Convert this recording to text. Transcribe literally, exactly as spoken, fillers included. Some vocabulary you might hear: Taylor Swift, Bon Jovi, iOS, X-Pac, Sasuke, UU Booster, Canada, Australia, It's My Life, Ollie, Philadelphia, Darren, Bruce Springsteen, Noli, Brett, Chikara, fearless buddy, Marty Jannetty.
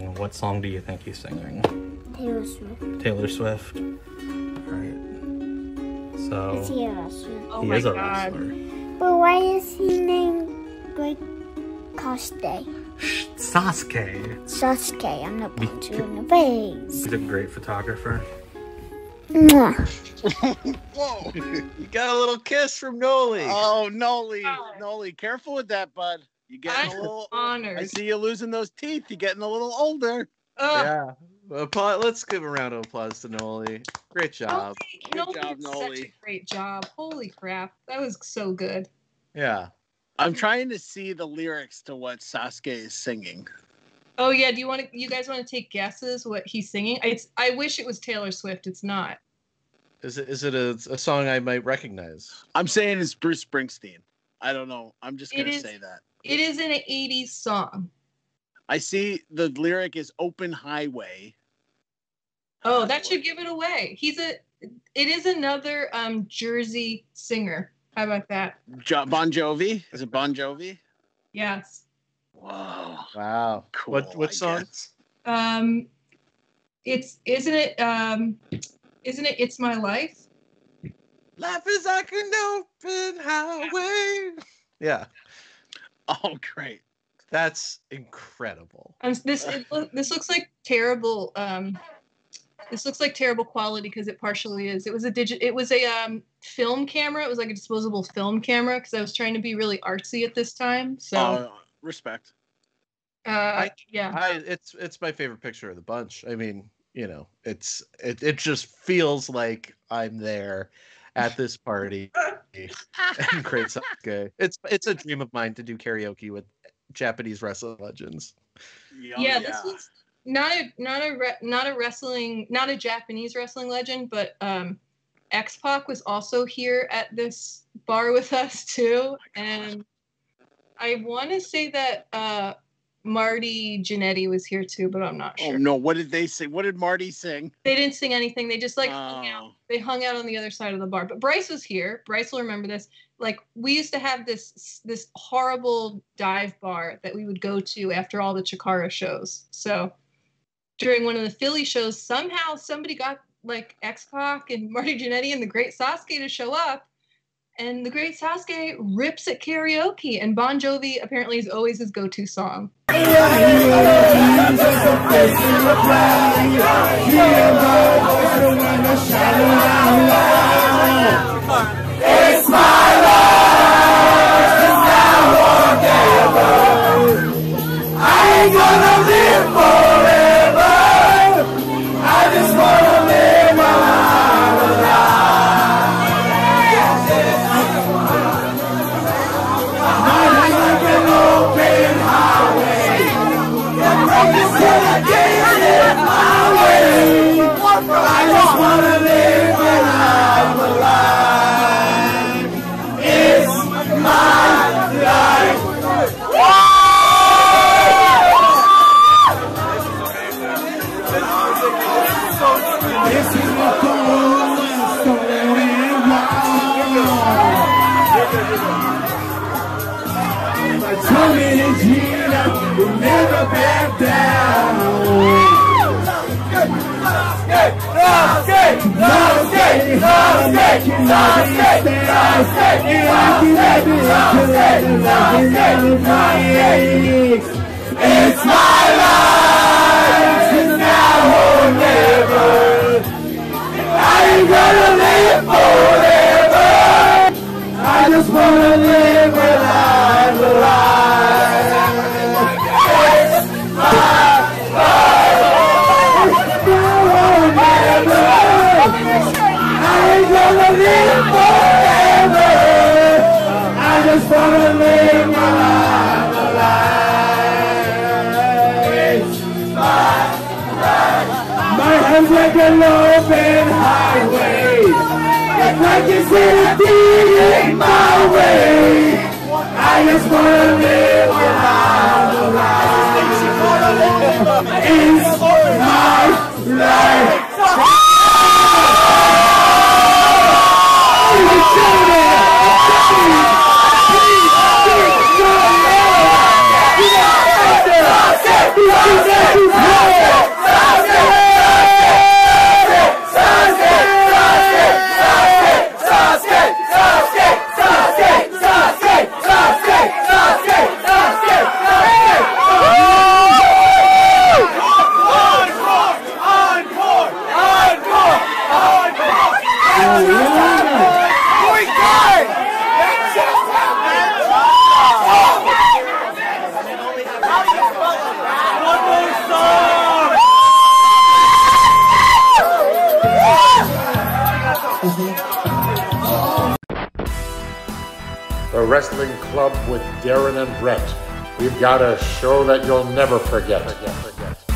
What song do you think he's singing? Taylor Swift. Taylor Swift. All right. So it's Taylor Swift. Oh he my is a God. wrestler. But why is he named Great Coste? Sasuke. Sasuke. I'm gonna punch you in the face. He's a great photographer. Whoa! You got a little kiss from Noli. Oh, Noli, oh. Noli, careful with that, bud. You getting I'm a little honored. I see you losing those teeth. You're getting a little older. Oh. Yeah. Well, let's give a round of applause to Noli. Great job. Noli, good Noli job, Noli. Such a great job. Holy crap, that was so good. Yeah. I'm trying to see the lyrics to what Sasuke is singing. Oh yeah, do you want to? You guys want to take guesses what he's singing? It's. I wish it was Taylor Swift. It's not. Is it? Is it a, a song I might recognize? I'm saying it's Bruce Springsteen. I don't know. I'm just gonna is, say that. It is an eighties song. I see the lyric is "Open Highway." Oh, that should give it away. He's a. It is another um, Jersey singer. How about that? Jo- Bon Jovi. Is it Bon Jovi? Yes. Wow! Wow! Cool. What what song? Um, it's isn't it um, isn't it? It's My Life. Life is like an open highway. Yeah. Oh, great! That's incredible. Um, this it, this looks like terrible. Um, this looks like terrible quality because it partially is. It was a digit. It was a um film camera. It was like a disposable film camera because I was trying to be really artsy at this time. So. Uh, Respect. Uh, I, yeah. I, it's it's my favorite picture of the bunch. I mean, you know, it's it it just feels like I'm there at this party. Great stuff. Okay. It's it's a dream of mine to do karaoke with Japanese wrestling legends. Yeah, yeah, yeah. This was not a not a re, not a wrestling not a Japanese wrestling legend, but um, X-Pac was also here at this bar with us too, and. I want to say that uh, Marty Jannetty was here too, but I'm not sure. Oh no! What did they sing? What did Marty sing? They didn't sing anything. They just like oh. hung out. They hung out on the other side of the bar. But Bryce was here. Bryce will remember this. Like we used to have this this horrible dive bar that we would go to after all the Chikara shows. So during one of the Philly shows, somehow somebody got like X-Pac and Marty Jannetty and the Great Sasuke to show up. And the Great Sasuke rips at karaoke, and Bon Jovi apparently is always his go-to song. It's my life, it's not I ain't gonna live forever, I just wanna live my life. It's my life, it's now or never. I ain't gonna live forever. I just wanna live where I'm alive. It's my like an open highway, if I can see the thing in my way, I just wanna live where I'm alive. It's my life. Please, please, please, please, the wrestling club with Darren and Brett. We've got a show that you'll never forget. forget, forget.